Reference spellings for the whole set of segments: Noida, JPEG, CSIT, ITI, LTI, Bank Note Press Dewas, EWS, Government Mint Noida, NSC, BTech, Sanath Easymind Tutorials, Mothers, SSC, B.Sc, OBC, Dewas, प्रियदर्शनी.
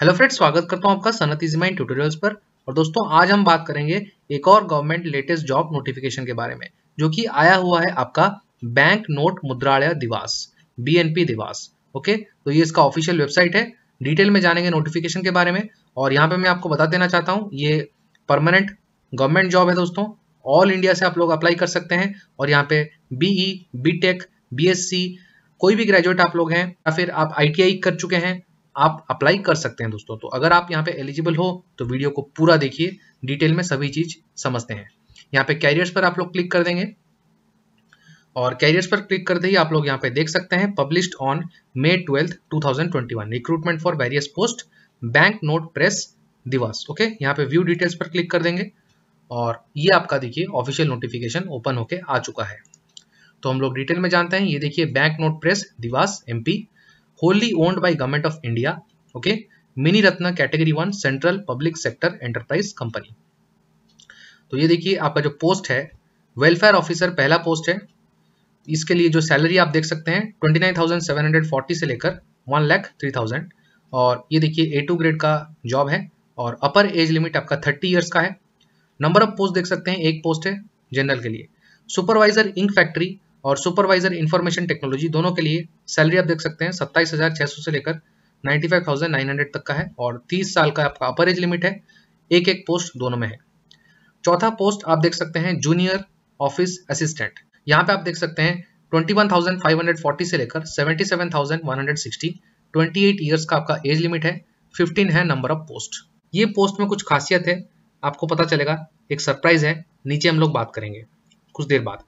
Hello friends, स्वागत करता हूं आपका सनत इज माइन ट्यूटोरियल्स पर। और दोस्तों आज हम बात करेंगे एक और गवर्नमेंट लेटेस्ट जॉब नोटिफिकेशन के बारे में जो कि आया हुआ है आपका बैंक नोट मुद्रालय दिवास बीएनपी दिवास। ओके, तो ये इसका ऑफिशियल वेबसाइट है। डिटेल में जानेंगे नोटिफिकेशन के बारे में। और यहाँ पे मैं आपको बता देना चाहता हूँ ये परमानेंट गवर्नमेंट जॉब है दोस्तों। ऑल इंडिया से आप लोग अप्लाई कर सकते हैं। और यहाँ पे बीई, बीटेक, बीएससी कोई भी ग्रेजुएट आप लोग हैं या फिर आप आईटीआई कर चुके हैं आप अप्लाई कर सकते हैं दोस्तों। तो अगर आप यहाँ पे एलिजिबल हो तो वीडियो को पूरा देखिए, डिटेल में सभी चीज समझते हैं। यहाँ पे कैरियर्स पर आप लोग क्लिक कर देंगे और कैरियर्स पर क्लिक करते ही आप लोग यहाँ पे देख सकते हैं published on May 12, 2021 recruitment for various post bank note press Dewas. Okay, यहाँ पे व्यू डिटेल्स पर क्लिक कर देंगे और ये आपका देखिए ऑफिशियल नोटिफिकेशन ओपन होके आ चुका है। तो हम लोग डिटेल में जानते हैं। ये देखिए bank note press Dewas MP wholly owned by Government of India, okay, mini ratna category 1 central public sector enterprise company. तो ये देखिए आपका जो पोस्ट है वेलफेयर ऑफिसर पहला पोस्ट है। इसके लिए जो सैलरी आप देख सकते हैं 29,740 से लेकर 1,03,000। और ये देखिए A2 ग्रेड का जॉब है और अपर एज लिमिट आपका 30 ईयर्स का है। नंबर ऑफ पोस्ट देख सकते हैं, एक पोस्ट है जनरल के लिए। सुपरवाइजर इंक फैक्ट्री और सुपरवाइजर इंफॉर्मेशन टेक्नोलॉजी दोनों के लिए सैलरी आप देख सकते हैं 27,600 से लेकर 95,900 तक का है। और 30 साल का आपका अपर एज लिमिट है। एक एक पोस्ट दोनों में है। चौथा पोस्ट आप देख सकते हैं जूनियर ऑफिस असिस्टेंट। यहाँ पे आप देख सकते हैं 21,540 से लेकर 77,160। 28 ईयर्स का आपका एज लिमिट है। 15 है नंबर ऑफ पोस्ट। ये पोस्ट में कुछ खासियत है, आपको पता चलेगा, एक सरप्राइज है, नीचे हम लोग बात करेंगे कुछ देर बाद।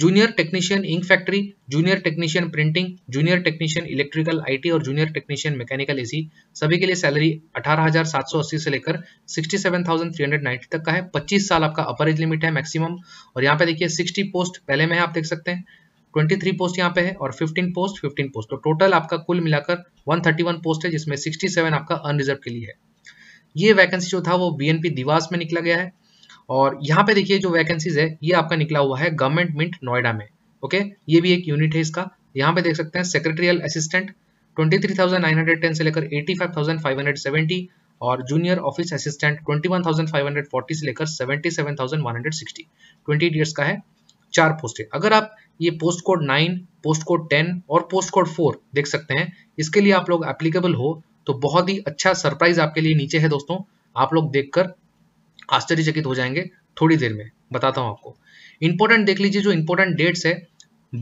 Junior technician ink factory, junior technician printing, junior technician electrical IT और जूनियर टेक्नीशियन मैकेनिकल एसी सभी के लिए सैलरी 18,780 से लेकर 67,390 तक का है। 25 साल आपका अपर एज लिमिट है मैक्सिमम। और यहाँ पे देखिए 60 पोस्ट पहले में है, आप देख सकते हैं 23 पोस्ट यहाँ पे है और 15 पोस्ट। तो टोटल आपका कुल मिलाकर 131 पोस्ट है जिसमें 67 आपका अनरिजर्व के लिए है। ये वैकेंसी जो था वो बीएनपी दिवास में निकला गया है। और यहाँ पे देखिए जो वैकेंसीज है ये आपका निकला हुआ है गवर्नमेंट मिंट नोएडा में। ओके, ये भी एक यूनिट है इसका। यहाँ पे देख सकते हैं सेक्रेटरियल असिस्टेंट 23,910 से लेकर 85,570 और जूनियर ऑफिस असिस्टेंट 21,540 से लेकर 77,160। 28 ईयर्स का है। 4 पोस्ट है। अगर आप ये पोस्ट कोड 9, पोस्ट कोड 10 और पोस्ट कोड 4 देख सकते हैं, इसके लिए आप लोग एप्लीकेबल हो तो बहुत ही अच्छा सरप्राइज आपके लिए नीचे है दोस्तों। आप लोग देखकर आश्चर्यचकित हो जाएंगे, थोड़ी देर में बताता हूं आपको। इंपॉर्टेंट देख लीजिए, जो इंपॉर्टेंट डेट्स है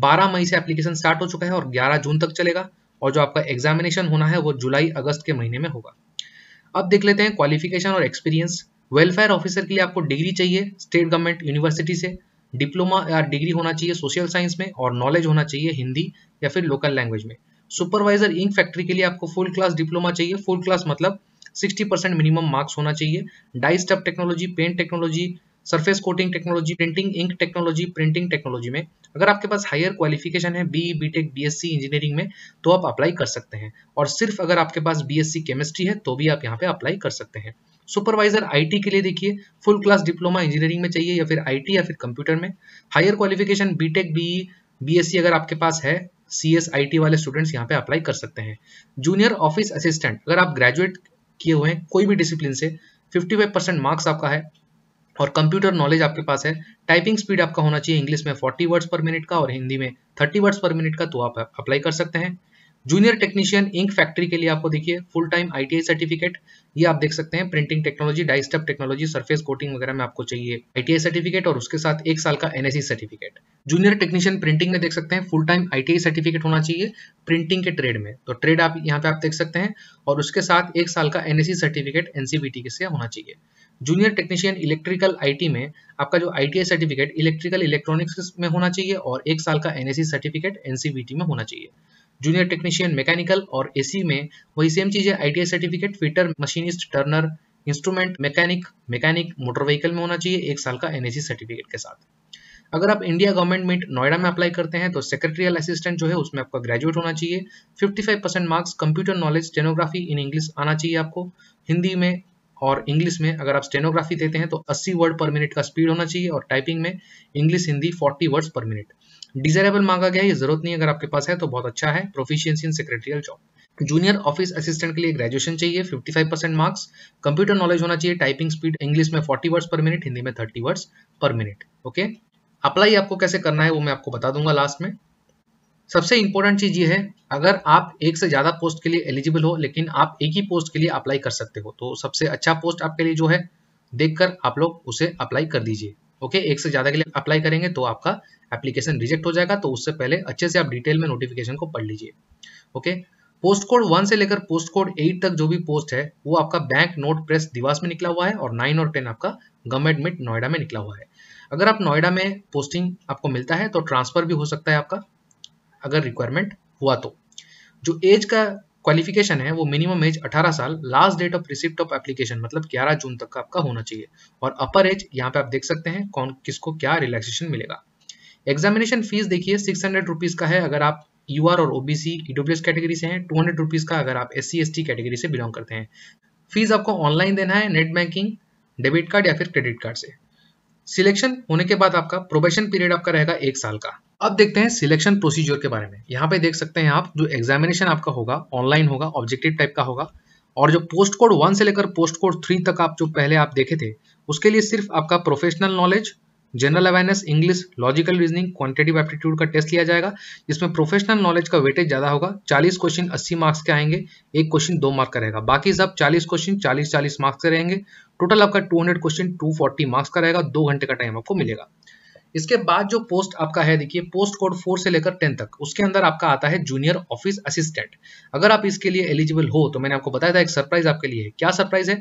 12 मई से एप्लीकेशन स्टार्ट हो चुका है और 11 जून तक चलेगा। और जो आपका एग्जामिनेशन होना है वो जुलाई अगस्त के महीने में होगा। अब देख लेते हैं क्वालिफिकेशन और एक्सपीरियंस। वेलफेयर ऑफिसर के लिए आपको डिग्री चाहिए स्टेट गवर्नमेंट यूनिवर्सिटी से। डिप्लोमा या डिग्री होना चाहिए सोशल साइंस में और नॉलेज होना चाहिए हिंदी या फिर लोकल लैंग्वेज में। सुपरवाइजर इंक फैक्ट्री के लिए आपको फुल क्लास डिप्लोमा चाहिए। फुल क्लास मतलब 60% मिनिमम मार्क्स होना चाहिए। Dye stuff technology, paint technology, surface coating technology, printing ink technology, printing technology में अगर आपके पास हायर क्वालिफिकेशन है बीई, बीटेक, बीएससी इंजीनियरिंग में तो आप अप्लाई कर सकते हैं। और सिर्फ अगर आपके पास बीएससी केमिस्ट्री है तो भी आप यहाँ पे अप्लाई कर सकते हैं। सुपरवाइजर आईटी के लिए देखिए फुल क्लास डिप्लोमा इंजीनियरिंग में चाहिए या फिर आईटी या फिर कंप्यूटर में। Higher qualification BTech, BE, BSc अगर आपके पास है CSIT वाले स्टूडेंट्स यहाँ पे अप्लाई कर सकते हैं। जूनियर ऑफिस असिस्टेंट अगर आप ग्रेजुएट किए हुए हैं कोई भी डिसिप्लिन से 55% मार्क्स आपका है और कंप्यूटर नॉलेज आपके पास है। टाइपिंग स्पीड आपका होना चाहिए इंग्लिश में 40 वर्ड्स पर मिनट का और हिंदी में 30 वर्ड्स पर मिनट का, तो आप अप्लाई कर सकते हैं। जूनियर टेक्नीशियन इंक फैक्ट्री के लिए आपको देखिए फुल टाइम ITI सर्टिफिकेट, ये आप देख सकते हैं। Printing technology, dye stuff technology, surface coating वगैरह में आपको चाहिए ITI सर्टिफिकेट और उसके साथ 1 साल का NSC certificate. Junior technician printing में देख सकते हैं फुल टाइम ITI सर्टिफिकेट होना चाहिए प्रिंटिंग के ट्रेड में। तो ट्रेड आप यहाँ पे आप देख सकते हैं और उसके साथ 1 साल का NSC सर्टिफिकेट NCBT के से होना चाहिए। जूनियर टेक्नीशियन इलेक्ट्रिकल IT में आपका जो ITI सर्टिफिकेट इलेक्ट्रिकल इलेक्ट्रॉनिक्स में होना चाहिए और 1 साल का NSC सर्टिफिकेट NCBT में होना चाहिए। जूनियर टेक्नीशियन मैकेनिकल और एसी में वही सेम चीज है, ITI certificate fitter, machinist, turner, instrument mechanic, motor vehicle में होना चाहिए 1 साल का NSC सर्टिफिकेट के साथ। अगर आप इंडिया गवर्नमेंट मिंट नोएडा में अप्लाई करते हैं तो सेक्रेटरियल असिस्टेंट जो है उसमें आपका ग्रेजुएट होना चाहिए, 55% marks, computer knowledge, stenography in English आना चाहिए आपको। हिंदी में और इंग्लिश में अगर आप स्टेनोग्राफी देते हैं तो 80 वर्ड पर मिनट का स्पीड होना चाहिए और टाइपिंग में English Hindi 40 words per minute. Desirable मांगा गया है, ये जरूरत नहीं, अगर आपके पास है तो बहुत अच्छा है। Proficiency in secretarial job. Junior office assistant के लिए ग्रेजुएशन चाहिए 55% मार्क्स, कंप्यूटर नॉलेज होना चाहिए, टाइपिंग स्पीड इंग्लिश में 40 वर्ड्स पर मिनट, हिंदी में 30 words per minute. Okay, apply आपको कैसे करना है वो मैं आपको बता दूंगा लास्ट में। सबसे इंपॉर्टेंट चीज ये है, अगर आप एक से ज्यादा पोस्ट के लिए एलिजिबल हो लेकिन आप एक ही पोस्ट के लिए अप्लाई कर सकते हो, तो सबसे अच्छा पोस्ट आपके लिए जो है देखकर आप लोग उसे अप्लाई कर दीजिए। ओके, एक से ज्यादा के लिए अप्लाई करेंगे तो आपका एप्लीकेशन रिजेक्ट हो जाएगा, तो उससे पहले अच्छे से आप डिटेल में नोटिफिकेशन को पढ़ लीजिए। ओके, पोस्ट कोड 1 से लेकर पोस्ट कोड 8 तक जो भी पोस्ट है वो आपका बैंक नोट प्रेस देवास में निकला हुआ है, और 9 और 10 आपका गवर्नमेंट मिट नोएडा में निकला हुआ है। अगर आप नोएडा में पोस्टिंग आपको मिलता है तो ट्रांसफर भी हो सकता है आपका, अगर रिक्वायरमेंट हुआ तो। जो एज का क्वालिफिकेशन है वो मिनिमम एज 18 साल, last date of receipt of application मतलब 11 जून तक का आपका होना चाहिए, और अपर एज यहाँ पे आप देख सकते हैं कौन किसको क्या रिलैक्सेशन मिलेगा। एग्जामिनेशन फीस देखिए 600 रुपीज का है अगर आप यूआर और ओबीसी ईडब्ल्यूएस कैटेगरी से हैं, 200 रुपीज का अगर आप एससी एसटी कैटेगरी से बिलोंग करते हैं। फीस आपको ऑनलाइन देना है, नेट बैंकिंग, डेबिट कार्ड या फिर क्रेडिट कार्ड से। सिलेक्शन होने के बाद आपका प्रोबेशन पीरियड आपका रहेगा 1 साल का। अब देखते हैं सिलेक्शन प्रोसीजर के बारे में। यहाँ पे देख सकते हैं आप जो एग्जामिनेशन आपका होगा ऑनलाइन होगा, ऑब्जेक्टिव टाइप का होगा, और जो पोस्ट कोड 1 से लेकर पोस्ट कोड 3 तक आप जो पहले आप देखे थे उसके लिए सिर्फ आपका professional knowledge, general awareness, English, logical reasoning, quantitative aptitude का टेस्ट लिया जाएगा, जिसमें प्रोफेशनल नॉलेज का वेटेज ज्यादा होगा। 40 क्वेश्चन 80 मार्क्स के आएंगे, एक क्वेश्चन 2 मार्क्स का रहेगा, बाकी सब 40 क्वेश्चन 40-40 मार्क्स के रहेंगे। टोटल आपका 200 क्वेश्चन 240 मार्क्स का रहेगा, 2 घंटे का टाइम आपको मिलेगा। इसके बाद जो पोस्ट आपका है देखिए पोस्ट कोड 4 से लेकर 10 तक, उसके अंदर आपका आता है जूनियर ऑफिस असिस्टेंट। अगर आप इसके लिए एलिजिबल हो तो मैंने आपको बताया था एक सरप्राइज आपके लिए है। क्या सरप्राइज है?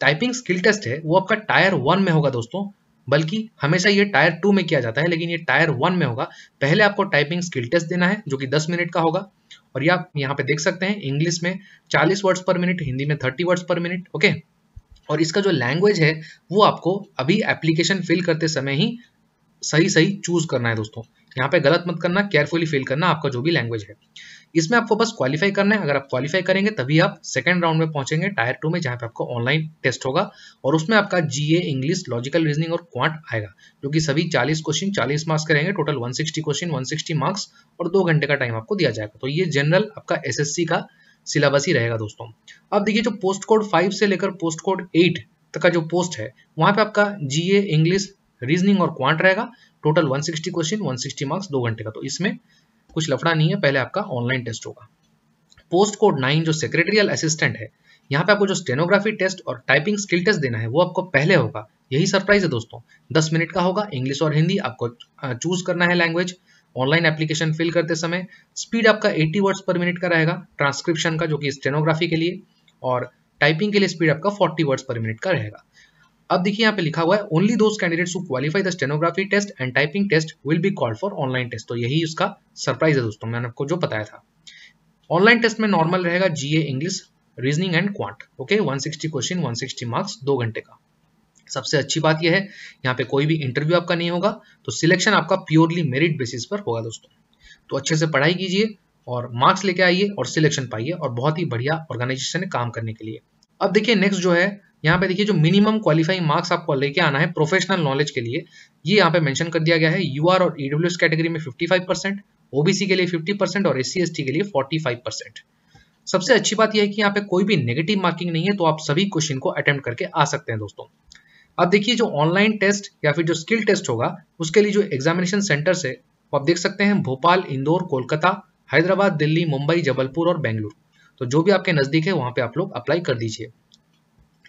टाइपिंग स्किल टेस्ट है वो आपका टायर 1 में होगा दोस्तों, बल्कि हमेशा ये टायर 2 में किया जाता है लेकिन ये टायर 1 में होगा। पहले आपको टाइपिंग स्किल टेस्ट देना है जो कि 10 मिनट का होगा, और ये आप यहाँ पे देख सकते हैं इंग्लिश में 40 वर्ड्स पर मिनट, हिंदी में 30 वर्ड्स पर मिनट। ओके, और इसका जो लैंग्वेज है वो आपको अभी एप्लीकेशन फिल करते समय ही सही चूज करना है दोस्तों, यहाँ पे गलत मत करना, केयरफुली फिल करना आपका जो भी लैंग्वेज है। इसमें आपको बस क्वालिफाई करना है, अगर आप क्वालिफाई करेंगे तभी आप सेकंड राउंड में पहुंचेंगे टायर 2 में, जहां पे आपको ऑनलाइन टेस्ट होगा, और उसमें आपका जीए, इंग्लिश, लॉजिकल रीजनिंग और क्वांट आएगा, जो कि सभी 40 क्वेश्चन 40 मार्क्स के रहेंगे। टोटल 160 क्वेश्चन 160 मार्क्स और 2 घंटे का टाइम आपको दिया जाएगा। तो ये जनरल आपका एसएससी का सिलेबस ही रहेगा दोस्तों। अब देखिए जो पोस्ट कोड 5 से लेकर पोस्ट कोड 8 तक का जो पोस्ट है वहां पे आपका जीए, इंग्लिश, रीजनिंग और क्वांट रहेगा, टोटल 160 क्वेश्चन 160 मार्क्स 2 घंटे का। तो इसमें कुछ लफड़ा नहीं है, पहले आपका ऑनलाइन टेस्ट होगा। पोस्ट कोड 9 जो सेक्रेटरियल असिस्टेंट है, यहाँ पे आपको जो स्टेनोग्राफी टेस्ट और टाइपिंग स्किल टेस्ट देना है वो आपको पहले होगा, यही सरप्राइज है दोस्तों। 10 मिनट का होगा, इंग्लिश और हिंदी, आपको चूज करना है लैंग्वेज ऑनलाइन एप्लीकेशन फिल करते समय। स्पीड आपका 80 वर्ड्स पर मिनट का रहेगा ट्रांसक्रिप्शन का, जो कि स्टेनोग्राफी के लिए, और टाइपिंग के लिए स्पीड आपका 40 वर्ड्स पर मिनट का रहेगा। अब देखिए यहाँ पे लिखा हुआ है only those candidates who qualify the stenography test and typing test will be called for online test. तो यही उसका सरप्राइज है दोस्तों, मैंने आपको जो बताया था। ऑनलाइन टेस्ट में नॉर्मल रहेगा जीए, English, reasoning and quant. Okay, 160 question 160 marks 2 घंटे का। सबसे अच्छी बात यह है यहाँ पे कोई भी इंटरव्यू आपका नहीं होगा, तो सिलेक्शन आपका प्योरली मेरिट बेसिस पर होगा दोस्तों। तो अच्छे से पढ़ाई कीजिए और मार्क्स लेके आइए और सिलेक्शन पाइए, और बहुत ही बढ़िया ऑर्गेनाइजेशन है काम करने के लिए। अब देखिए नेक्स्ट जो है यहाँ पे देखिए जो मिनिमम क्वालिफाइंग मार्क्स आपको लेके आना है प्रोफेशनल नॉलेज के लिए, ये यहाँ पे मेंशन कर दिया गया है। यूआर और ईडब्ल्यूएस कैटेगरी में 55%, ओबीसी के लिए 50% और एससी एसटी के लिए 45%। सबसे अच्छी बात यह है कि यहाँ पे कोई भी नेगेटिव मार्किंग नहीं है, तो आप सभी क्वेश्चन को अटेम्प्ट करके आ सकते हैं दोस्तों। अब देखिए जो ऑनलाइन टेस्ट या फिर जो स्किल टेस्ट होगा उसके लिए जो एग्जामिनेशन सेंटर्स है वो आप देख सकते हैं भोपाल, इंदौर, कोलकाता, हैदराबाद, दिल्ली, मुंबई, जबलपुर और बेंगलुरु। तो जो भी आपके नजदीक है वहां पे आप लोग अप्लाई कर दीजिए।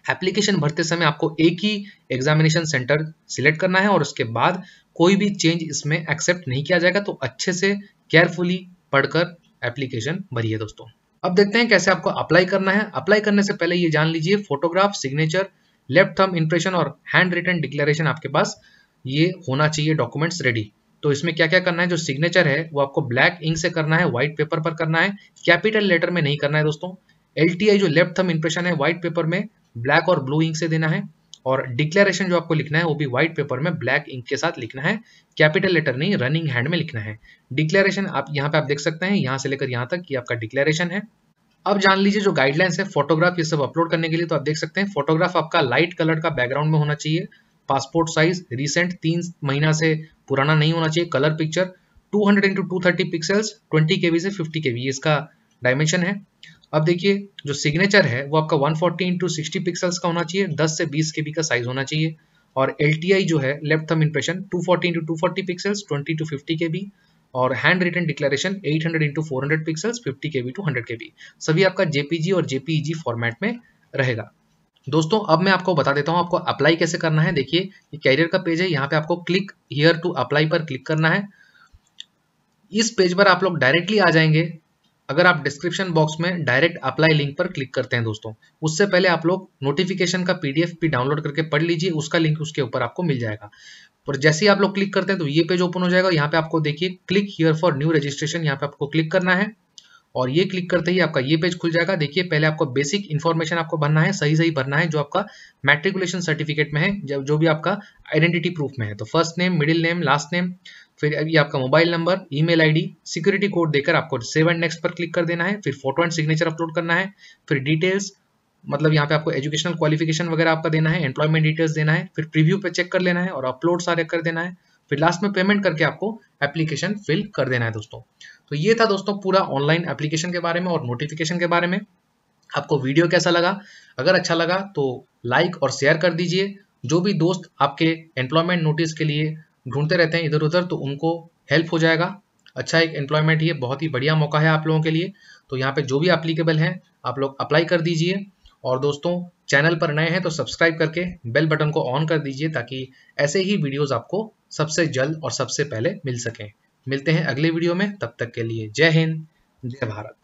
एप्लीकेशन भरते समय आपको एक ही एग्जामिनेशन सेंटर सिलेक्ट करना है, और उसके बाद कोई भी चेंज इसमें एक्सेप्ट नहीं किया जाएगा। तो अच्छे से केयरफुली पढ़कर एप्लीकेशन भरिए दोस्तों। अब देखते हैं कैसे आपको अप्लाई करना है। अप्लाई करने से पहले ये जान लीजिए photograph, signature, left thumb impression और हैंड रिटन डिक्लेरेशन आपके पास ये होना चाहिए डॉक्यूमेंट्स रेडी। तो इसमें क्या क्या करना है, जो सिग्नेचर है वो आपको ब्लैक इंक से करना है, व्हाइट पेपर पर करना है, कैपिटल लेटर में नहीं करना है दोस्तों। LTI जो लेफ्ट थंब इंप्रेशन है व्हाइट पेपर में ब्लैक और ब्लू इंक से देना है, और डिक्लेरेशन जो आपको लिखना है वो भी व्हाइट पेपर में ब्लैक इंक के साथ लिखना है, कैपिटल लेटर नहीं, रनिंग हैंड में लिखना है। डिक्लेरेशन आप यहाँ पे आप देख सकते हैं यहाँ से लेकर यहाँ तक ये आपका डिक्लेरेशन है। अब जान लीजिए जो गाइडलाइंस है फोटोग्राफ ये सब अपलोड करने के लिए। तो आप देख सकते हैं फोटोग्राफ आपका लाइट कलर का बैकग्राउंड में होना चाहिए, पासपोर्ट साइज, रिसेंट 3 महीना से पुराना नहीं होना चाहिए, colour picture 200x230 pixels 20 kb से 50 kb इसका डायमेंशन है। अब देखिए जो सिग्नेचर है वो आपका 140x60 पिक्सल्स का होना चाहिए, 10 से 20 केबी का साइज होना चाहिए। और LTI जो है left thumb impression 240x240 pixels 20 to 50 KB, और hand written declaration 800x400 pixels 50 KB to 100 KB, सभी आपका JPG और JPEG फॉर्मेट में रहेगा। दोस्तों अब मैं आपको बता देता हूँ आपको अप्लाई कैसे करना है। देखिए ये कैरियर का पेज है, यहाँ पे आपको क्लिक हियर टू अप्लाई पर क्लिक करना है। इस पेज पर आप लोग डायरेक्टली आ जाएंगे अगर आप डिस्क्रिप्शन बॉक्स में डायरेक्ट अप्लाई लिंक पर क्लिक करते हैं। दोस्तों उससे पहले आप लोग नोटिफिकेशन का PDF भी डाउनलोड करके पढ़ लीजिए, उसका लिंक उसके ऊपर आपको मिल जाएगा। पर जैसे ही आप लोग क्लिक करते हैं तो ये पेज ओपन हो जाएगा। यहाँ पे आपको देखिए click here for new registration, यहाँ पे आपको क्लिक करना है और ये क्लिक करते ही आपका ये पेज खुल जाएगा। देखिए पहले आपको बेसिक इन्फॉर्मेशन आपको भरना है, सही सही भरना है जो आपका मैट्रिकुलेशन सर्टिफिकेट में है, जो भी आपका आइडेंटिटी प्रूफ में है। तो first name, middle name, last name, फिर ये आपका mobile number, email ID, security code देकर आपको सेव एंड नेक्स्ट पर क्लिक कर देना है। फिर फोटो एंड सिग्नेचर अपलोड करना है। फिर डिटेल्स, मतलब यहाँ पे आपको एजुकेशनल क्वालिफिकेशन वगैरह आपका देना है, एम्प्लॉयमेंट डिटेल्स देना है, फिर प्रीव्यू पे चेक कर लेना है और अपलोड सारे कर देना है। फिर लास्ट में पेमेंट करके आपको एप्लीकेशन फिल कर देना है। दोस्तों तो ये था दोस्तों पूरा ऑनलाइन एप्लीकेशन के बारे में और नोटिफिकेशन के बारे में। आपको वीडियो कैसा लगा? अगर अच्छा लगा तो लाइक और शेयर कर दीजिए। जो भी दोस्त आपके एम्प्लॉयमेंट नोटिस के लिए ढूंढते रहते हैं इधर उधर तो उनको हेल्प हो जाएगा। अच्छा एक एम्प्लॉयमेंट, ये बहुत ही बढ़िया मौका है आप लोगों के लिए। तो यहाँ पे जो भी एप्लीकेबल हैं आप लोग अप्लाई कर दीजिए। और दोस्तों चैनल पर नए हैं तो सब्सक्राइब करके बेल बटन को ऑन कर दीजिए ताकि ऐसे ही वीडियोस आपको सबसे जल्द और सबसे पहले मिल सकें। मिलते हैं अगले वीडियो में, तब तक के लिए जय हिंद, जय भारत।